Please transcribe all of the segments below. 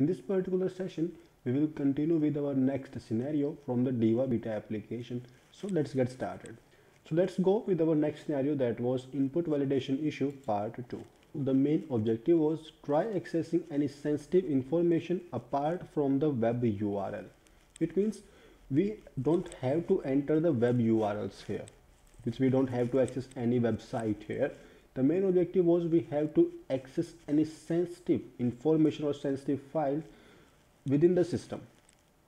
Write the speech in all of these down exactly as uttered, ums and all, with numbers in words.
In this particular session, we will continue with our next scenario from the Diva beta application. So let's get started. So let's go with our next scenario, that was input validation issue part two. The main objective was try accessing any sensitive information apart from the web U R L. It means we don't have to enter the web U R Ls here. Which we don't have to access any website here. The main objective was we have to access any sensitive information or sensitive file within the system.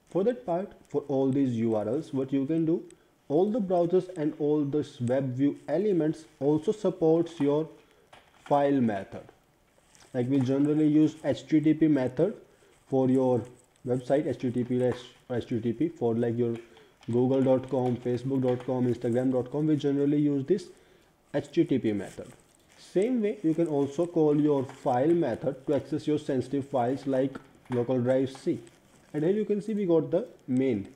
For that part, for all these U R Ls, what you can do, all the browsers and all the WebView elements also supports your file method. Like we generally use H T T P method for your website, H T T P or H T T P for like your google dot com, facebook dot com, instagram dot com. We generally use this H T T P method. Same way, you can also call your file method to access your sensitive files like local drive C. And here you can see we got the main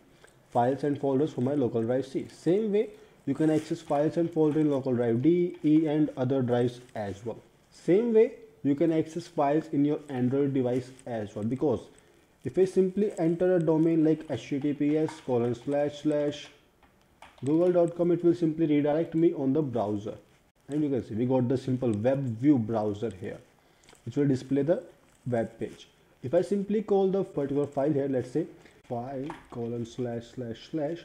files and folders for my local drive C. Same way, you can access files and folders in local drive D, E and other drives as well. Same way, you can access files in your Android device as well, because if I simply enter a domain like H T T P S colon slash slash google dot com, it will simply redirect me on the browser. And you can see we got the simple WebView browser here, which will display the web page. If I simply call the particular file here, let's say file colon slash slash slash,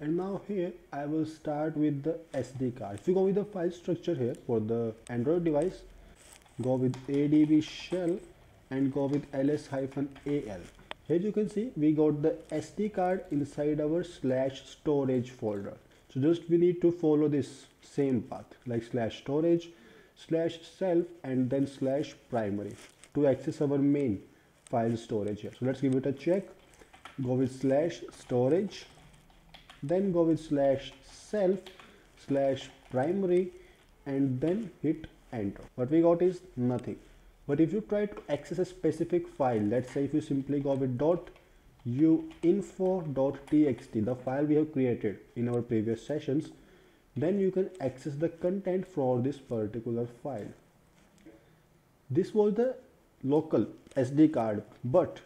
and now here I will start with the S D card. If you go with the file structure here for the Android device, go with adb shell and go with ls-al. Here you can see we got the S D card inside our slash storage folder. So just we need to follow this same path, like slash storage, slash self and then slash primary to access our main file storage here. So let's give it a check. Go with slash storage, then go with slash self, slash primary and then hit enter. What we got is nothing. But if you try to access a specific file, let's say if you simply go with dot u info dot t x t, the file we have created in our previous sessions, then you can access the content for this particular file. This was the local S D card, but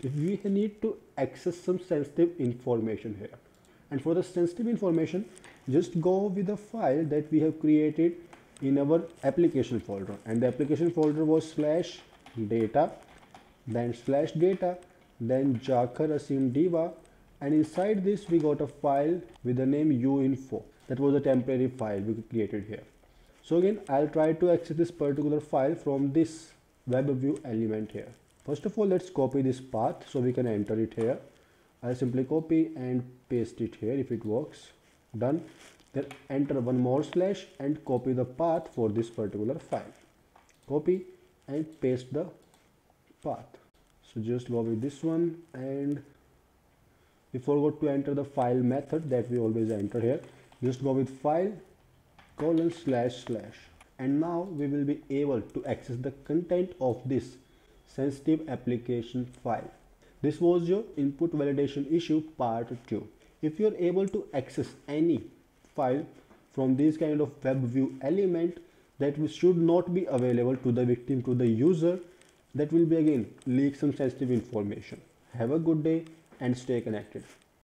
if we need to access some sensitive information here, and for the sensitive information, just go with the file that we have created in our application folder, and the application folder was slash data, then slash data, then Jakhar Asim Diva, and inside this we got a file with the name uinfo. That was a temporary file we created here. So again, I'll try to access this particular file from this WebView element here. First of all, let's copy this path so we can enter it here. I'll simply copy and paste it here if it works. Done. Then enter one more slash and copy the path for this particular file. Copy and paste the path. So just go with this one, and we forgot to enter the file method that we always enter here. Just go with file colon slash slash, and now we will be able to access the content of this sensitive application file. This was your input validation issue part two. If you are able to access any file from this kind of WebView element that should not be available to the victim, to the user, that will be again leak some sensitive information. Have a good day and stay connected.